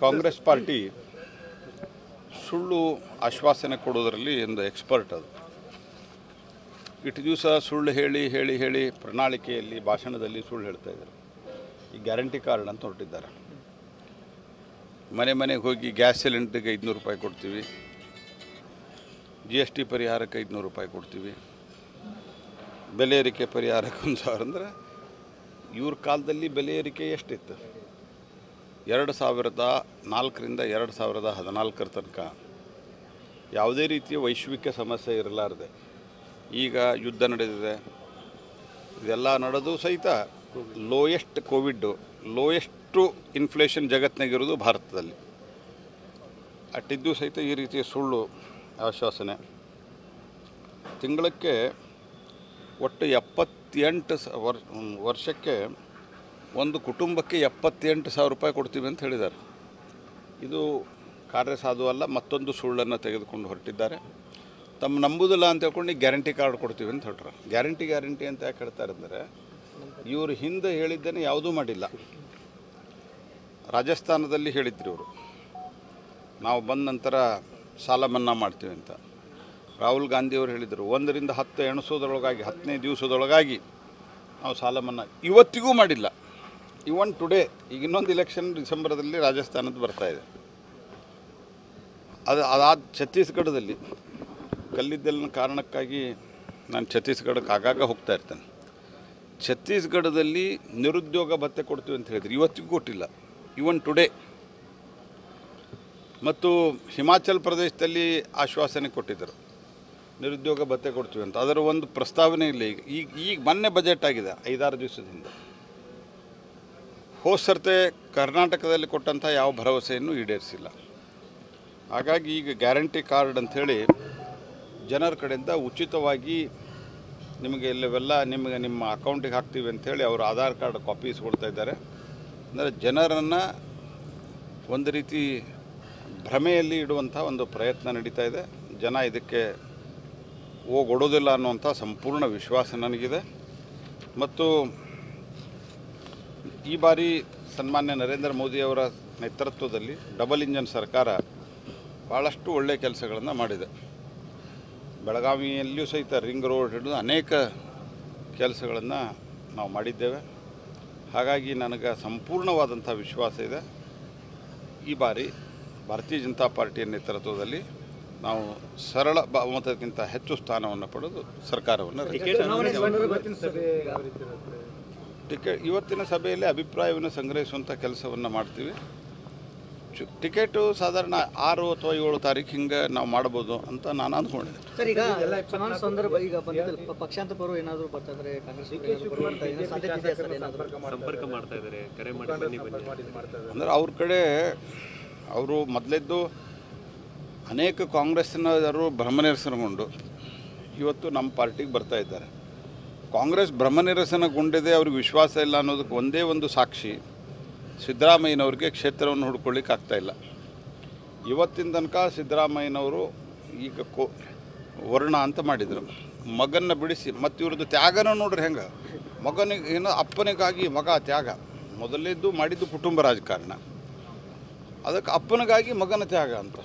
Congress party सुळ्ळु आश्वासने कोडोदरल्ली ओंदु एक्सपर्ट अदु इट्टु दिवस सुळ्ळु हेळि हेळि हेळि प्रणाಳಿಕೆಯಲ್ಲಿ ಭಾಷಣದಲ್ಲಿ ಸುಳ್ಳು ಹೇಳ್ತಾ ಇದ್ದಾರೆ। ಈ ಗ್ಯಾರಂಟಿ ಕಾರ್ಡ್ ಅಂತ ಹೊರಟಿದ್ದಾರೆ। ಮನೆ ಮನೆಗೆ ಹೋಗಿ ಗ್ಯಾಸ್ ಸಿಲಿಂಡರ್ಗೆ 500 ರೂಪಾಯಿ ಕೊಡ್ತೀವಿ, GST ಪರಿಹಾರಕ್ಕೆ 500 ರೂಪಾಯಿ ಕೊಡ್ತೀವಿ, ಬೆಲೆ ಏರಿಕೆ ಪರಿಹಾರಕ್ಕೆ 1000 ಅಂದ್ರೆ ಇವ್ರ ಕಾಲದಲ್ಲಿ ಬೆಲೆ ಏರಿಕೆ ಎಷ್ಟಿತ್ತು? 2004 2014 ತನಕ ಯಾವುದೇ ರೀತಿಯ ವೈಶ್ವಿಕ ಸಮಸ್ಯೆ ಇರಲಾರದೆ ಈಗ ಯುದ್ಧ ನಡೆದಿದೆ। ಇದೆಲ್ಲ ನಡೆದು ಸಹಿತ ಲೋಯೆಸ್ಟ್ ಕೋವಿಡ್ ಲೋಯೆಸ್ಟ್ ಇನ್ಫ್ಲೇಷನ್ ಜಗತ್ತಿನಗಿರೋದು ಭಾರತದಲ್ಲಿ ಅಟ್ಟಿದ್ದು ಸಹಿತ ಈ ರೀತಿಯ ಸುಳ್ಳು ಆಶ್ವಾಸನೆ। ತಿಂಗಳಕ್ಕೆ ಒಟ್ಟು 78 ವರ್ಷಕ್ಕೆ ಒಂದು ಕುಟುಂಬಕ್ಕೆ 78000 ರೂಪಾಯಿ ಕೊಡ್ತೀವಿ ಅಂತ ಹೇಳಿದ್ದಾರೆ। ಇದು ಕಾರ್ಯಸಾಧು ಅಲ್ಲ, ಮತ್ತೊಂದು ಸುಳ್ಳನ್ನು ತೆಗೆದುಕೊಂಡು ಹೊರಟಿದ್ದಾರೆ। ತಮ್ಮ ನಂಬುದಿಲ್ಲ ಅಂತ ಹೇಳ್ಕೊಂಡು ಗ್ಯಾರಂಟಿ ಕಾರ್ಡ್ ಕೊಡ್ತೀವಿ ಅಂತ ಹೇಳ್ತಾರೆ। ಗ್ಯಾರಂಟಿ ಗ್ಯಾರಂಟಿ ಅಂತ ಯಾಕೆ ಹೇಳ್ತಾರೆ ಅಂದರೆ ಇವರು ಹಿಂದೆ ಹೇಳಿದ್ದನ್ನು ಯಾವುದೂ ಮಾಡಿಲ್ಲ। ರಾಜಸ್ಥಾನದಲ್ಲಿ ಹೇಳಿದ್ರು ಇವರು, ನಾವು ಬಂದ ನಂತರ ಸಾಲ ಮನ್ನಾ ಮಾಡ್ತೀವಿ ಅಂತ। ರಾಹುಲ್ ಗಾಂಧಿಯವರು ಹೇಳಿದರು 1 ರಿಂದ 10 ಎಣಿಸೋದ್ರೊಳಗಾಗಿ 10ನೇ ದಿವಸದೊಳಗಾಗಿ ನಾವು ಸಾಲ ಮನ್ನಾ, ಇವತ್ತಿಗೂ ಮಾಡಿಲ್ಲ। ಇವನ್ ಟುಡೇ ಈಗ ಇನ್ನೊಂದು ಇಲೆಕ್ಷನ್ ಡಿಸೆಂಬರ್ದಲ್ಲಿ ರಾಜಸ್ಥಾನದ ಬರ್ತಾ ಇದೆ, ಅದಾದ ಛತ್ತೀಸ್ಗಢದಲ್ಲಿ ಕಲ್ಲಿದ್ದಲಿನ ಕಾರಣಕ್ಕಾಗಿ ನಾನು ಛತ್ತೀಸ್ಗಢಕ್ಕೆ ಆಗಾಗ ಹೋಗ್ತಾ ಇರ್ತೇನೆ। ಛತ್ತೀಸ್ಗಢದಲ್ಲಿ ನಿರುದ್ಯೋಗ ಭತ್ಯೆ ಕೊಡ್ತೀವಿ ಅಂತ ಹೇಳಿದ್ರು, ಇವತ್ತಿಗೂ ಕೊಟ್ಟಿಲ್ಲ, ಇವನ್ ಟುಡೇ। ಮತ್ತು ಹಿಮಾಚಲ್ ಪ್ರದೇಶದಲ್ಲಿ ಆಶ್ವಾಸನೆ ಕೊಟ್ಟಿದ್ದರು ನಿರುದ್ಯೋಗ ಭತ್ಯೆ ಕೊಡ್ತೀವಿ ಅಂತ, ಅದರ ಒಂದು ಪ್ರಸ್ತಾವನೆ ಇಲ್ಲ। ಈಗ ಈಗ ಈಗ ಮೊನ್ನೆ ಬಜೆಟ್ ಆಗಿದೆ 5-6 ದಿವಸದಿಂದ। ಹೋದ ಸರ್ತೆ ಕರ್ನಾಟಕದಲ್ಲಿ ಕೊಟ್ಟಂಥ ಯಾವ ಭರವಸೆಯನ್ನು ಈಡೇರಿಸಿಲ್ಲ। ಹಾಗಾಗಿ ಈಗ ಗ್ಯಾರಂಟಿ ಕಾರ್ಡ್ ಅಂಥೇಳಿ ಜನರ ಕಡೆಯಿಂದ ಉಚಿತವಾಗಿ ನಿಮಗೆ ಇಲ್ಲವೆಲ್ಲ ನಿಮಗೆ ನಿಮ್ಮ ಅಕೌಂಟಿಗೆ ಹಾಕ್ತೀವಿ ಅಂಥೇಳಿ ಅವರು ಆಧಾರ್ ಕಾರ್ಡ್ ಕಾಪೀಸ್ ಕೊಡ್ತಾ ಇದ್ದಾರೆ। ಅಂದರೆ ಜನರನ್ನು ಒಂದು ರೀತಿ ಭ್ರಮೆಯಲ್ಲಿ ಇಡುವಂಥ ಒಂದು ಪ್ರಯತ್ನ ನಡೀತಾ ಇದೆ। ಜನ ಇದಕ್ಕೆ ಓಗೊಡೋದಿಲ್ಲ ಅನ್ನುವಂಥ ಸಂಪೂರ್ಣ ವಿಶ್ವಾಸ ನನಗಿದೆ। ಮತ್ತು ಈ ಬಾರಿ ಸನ್ಮಾನ್ಯ ನರೇಂದ್ರ ಮೋದಿಯವರ ನೇತೃತ್ವದಲ್ಲಿ ಡಬಲ್ ಇಂಜನ್ ಸರ್ಕಾರ ಭಾಳಷ್ಟು ಒಳ್ಳೆಯ ಕೆಲಸಗಳನ್ನು ಮಾಡಿದೆ। ಬೆಳಗಾವಿಯಲ್ಲಿಯೂ ಸಹಿತ ರಿಂಗ್ ರೋಡ್ ಹಿಡಿದು ಅನೇಕ ಕೆಲಸಗಳನ್ನು ನಾವು ಮಾಡಿದ್ದೇವೆ। ಹಾಗಾಗಿ ನನಗೆ ಸಂಪೂರ್ಣವಾದಂಥ ವಿಶ್ವಾಸ ಇದೆ, ಈ ಬಾರಿ ಭಾರತೀಯ ಜನತಾ ಪಾರ್ಟಿಯ ನೇತೃತ್ವದಲ್ಲಿ ನಾವು ಸರಳ ಬಹುಮತಕ್ಕಿಂತ ಹೆಚ್ಚು ಸ್ಥಾನವನ್ನು ಪಡೆದು ಸರ್ಕಾರವನ್ನು ಟಿಕೆಟ್ ಇವತ್ತಿನ ಸಭೆಯಲ್ಲಿ ಅಭಿಪ್ರಾಯವನ್ನು ಸಂಗ್ರಹಿಸುವಂಥ ಕೆಲಸವನ್ನು ಮಾಡ್ತೀವಿ। ಟಿಕೆಟು ಸಾಧಾರಣ 6 ಅಥವಾ 7 ತಾರೀಕು ಹಿಂಗೆ ನಾವು ಮಾಡ್ಬೋದು ಅಂತ ನಾನು ಅಂದ್ಕೊಂಡಿದ್ದೆ। ಅಂದರೆ ಅವ್ರ ಕಡೆ ಅವರು ಮೊದಲೆದ್ದು ಅನೇಕ ಕಾಂಗ್ರೆಸ್ನವರು ಭ್ರಮನಿರಸನಗೊಂಡು ಇವತ್ತು ನಮ್ಮ ಪಾರ್ಟಿಗೆ ಬರ್ತಾ ಇದ್ದಾರೆ। ಕಾಂಗ್ರೆಸ್ ಭ್ರಮನಿರಸನಗೊಂಡಿದೆ, ಅವ್ರಿಗೆ ವಿಶ್ವಾಸ ಇಲ್ಲ ಅನ್ನೋದಕ್ಕೆ ಒಂದೇ ಒಂದು ಸಾಕ್ಷಿ, ಸಿದ್ದರಾಮಯ್ಯನವ್ರಿಗೆ ಕ್ಷೇತ್ರವನ್ನು ಹುಡ್ಕೊಳ್ಳಿಕ್ಕೆ ಆಗ್ತಾಯಿಲ್ಲ। ಇವತ್ತಿನ ತನಕ ಸಿದ್ದರಾಮಯ್ಯನವರು ಈಗ ವರ್ಣ ಅಂತ ಮಾಡಿದರು, ಮಗನ್ನ ಬಿಡಿಸಿ ಮತ್ತು ಇವ್ರದ್ದು ತ್ಯಾಗನೂ ನೋಡ್ರಿ ಹೆಂಗೆ, ಮಗನಿಗೆ ಏನೋ ಅಪ್ಪನಿಗಾಗಿ ಮಗ ತ್ಯಾಗ, ಮೊದಲೇದ್ದು ಮಾಡಿದ್ದು ಕುಟುಂಬ ರಾಜಕಾರಣ, ಅದಕ್ಕೆ ಅಪ್ಪನಿಗಾಗಿ ಮಗನ ತ್ಯಾಗ ಅಂತ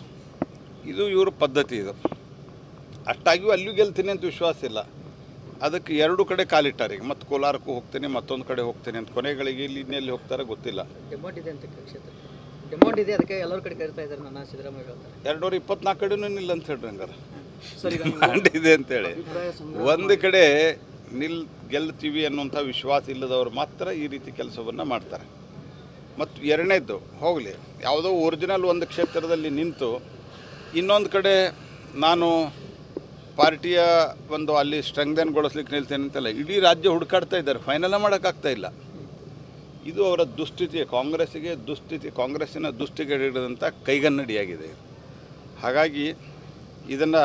ಇದು ಇವ್ರ ಪದ್ಧತಿ ಇದು। ಅಷ್ಟಾಗಿಯೂ ಅಲ್ಲಿಯೂ ಗೆಲ್ತೀನಿ ಅಂತ ವಿಶ್ವಾಸ ಇಲ್ಲ, ಅದಕ್ಕೆ 2 ಕಡೆ ಕಾಲಿಟ್ಟಾರೆ, ಮತ್ತು ಕೋಲಾರಕ್ಕೂ ಹೋಗ್ತೀನಿ ಮತ್ತೊಂದು ಕಡೆ ಹೋಗ್ತೀನಿ ಅಂತ, ಕೊನೆಗಳಿಗೆ ಇಲ್ಲಿ ಇನ್ನೆಲ್ಲಿ ಹೋಗ್ತಾರೆ ಗೊತ್ತಿಲ್ಲ। 224 ಕಡೆನೂ ನಿಲ್ಲ ಅಂತ ಹೇಳ್ರಿ ಹಂಗಾರೆ ಡಿಮ್ಯಾಂಡ್ ಇದೆ ಅಂತೇಳಿ। ಒಂದು ಕಡೆ ಗೆಲ್ತೀವಿ ಅನ್ನುವಂಥ ವಿಶ್ವಾಸ ಇಲ್ಲದವ್ರು ಮಾತ್ರ ಈ ರೀತಿ ಕೆಲಸವನ್ನು ಮಾಡ್ತಾರೆ। ಮತ್ತು 2ನೇದ್ದು ಹೋಗಲಿ, ಯಾವುದೋ ಒರಿಜಿನಲ್ ಒಂದು ಕ್ಷೇತ್ರದಲ್ಲಿ ನಿಂತು ಇನ್ನೊಂದು ಕಡೆ ನಾನು ಪಾರ್ಟಿಯ ಒಂದು ಅಲ್ಲಿ ಸ್ಟ್ರೆಂಗ್ದನ್ಗೊಳಿಸ್ಲಿಕ್ಕೆ ನಿಲ್ತೇನೆ ಅಂತಲ್ಲ, ಇಡೀ ರಾಜ್ಯ ಹುಡುಕಾಡ್ತಾ ಇದ್ದಾರೆ, ಫೈನಲ್ ಮಾಡೋಕ್ಕಾಗ್ತಾ ಇಲ್ಲ। ಇದು ಅವರ ದುಸ್ಥಿತಿ, ಕಾಂಗ್ರೆಸ್ಸಿನ ದುಸ್ಥಿತಿ ಹಿಡಿದಂಥ ಕೈಗನ್ನಡಿಯಾಗಿದೆ। ಹಾಗಾಗಿ ಇದನ್ನು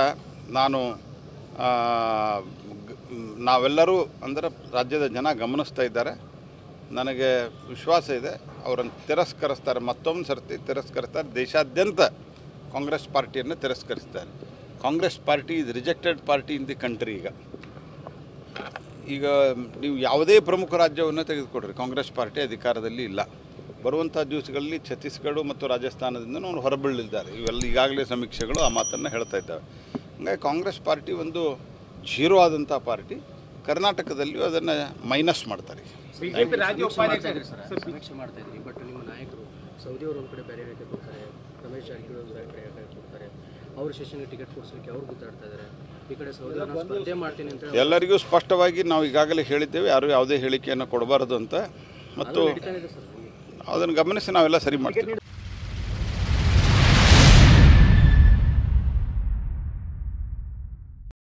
ನಾವೆಲ್ಲರೂ ಅಂದರೆ ರಾಜ್ಯದ ಜನ ಗಮನಿಸ್ತಾ ಇದ್ದಾರೆ, ನನಗೆ ವಿಶ್ವಾಸ ಇದೆ ಅವರನ್ನು ತಿರಸ್ಕರಿಸ್ತಾರೆ, ಮತ್ತೊಂದು ಸರ್ತಿ ತಿರಸ್ಕರಿಸ್ತಾರೆ, ದೇಶಾದ್ಯಂತ ಕಾಂಗ್ರೆಸ್ ಪಾರ್ಟಿಯನ್ನು ತಿರಸ್ಕರಿಸ್ತಾರೆ। ಕಾಂಗ್ರೆಸ್ ಪಾರ್ಟಿ ಇದು rejected party in the country. ಈಗ ಈಗ ನೀವು ಯಾವುದೇ ಪ್ರಮುಖ ರಾಜ್ಯವನ್ನು ತೆಗೆದುಕೊಡ್ರಿ, ಕಾಂಗ್ರೆಸ್ ಪಾರ್ಟಿ ಅಧಿಕಾರದಲ್ಲಿ ಇಲ್ಲ, ಬರುವಂತ ದಿವಸಗಳಲ್ಲಿ ಛತ್ತೀಸ್ಗಢ ಮತ್ತು ರಾಜಸ್ಥಾನದಿಂದನೂ ಅವರು ಹೊರಬೀಳಲಿದ್ದಾರೆ ಇವೆಲ್ಲ ಈಗಾಗಲೇ ಸಮೀಕ್ಷೆಗಳು ಆ ಮಾತನ್ನ ಹೇಳ್ತಾ ಇದ್ದಾವೆ ಹಾಗಾಗಿ ಕಾಂಗ್ರೆಸ್ ಪಾರ್ಟಿ ಒಂದು ಜೀರೋ ಆದಂತ ಪಾರ್ಟಿ ಕರ್ನಾಟಕದಲ್ಲಿಯೂ ಅದನ್ನ ಮೈನಸ್ ಮಾಡ್ತಾರೆ ಬಿಜೆಪಿ ರಾಜ್ಯ ಉಪಾಧ್ಯಕ್ಷ ಇದ್ರಿ ಸರ್ ಸಮೀಕ್ಷೆ ಮಾಡ್ತಾ ಇದ್ರಿ ಬಟ್ ನಿಮ್ಮ ನಾಯಕರು ಸೌದಿ ಅವರು ಒಂದು ಕಡೆ ಬೇರೆ ರೀತಿ ಹೋಗ್ತಾರೆ ರಮೇಶ್ ಜಾರಕಿಹೊಳಿ ಅವರು ಬೇರೆ ರೀತಿ ಹೋಗ್ತಾರೆ ಅವರ ಸೆಷನ್ಗೆ ಟಿಕೆಟ್ ಕೊಡ್ಸೋಕೆ ಅವರು ಗುದ್ದಾಡ್ತಾ ಇದ್ದಾರೆ ಈ ಕಡೆ ಸೌದಿ ಅವರು ಸ್ಪರ್ಧೆ ಮಾಡ್ತೀನಿ ಅಂತ ಎಲ್ಲರಿಗೂ ಸ್ಪಷ್ಟವಾಗಿ ನಾವು ಈಗಾಗಲೇ ಹೇಳಿದ್ದೇವೆ ಯಾರು ಯಾವುದೇ ಹೇಳಿಕೆಯನ್ನು ಕೊಡಬಾರದು ಅಂತ ಮತ್ತು ಅದನ್ನ ಗಮನಿಸಿ ನಾವೆಲ್ಲ ಸರಿ ಮಾಡ್ತೀವಿ।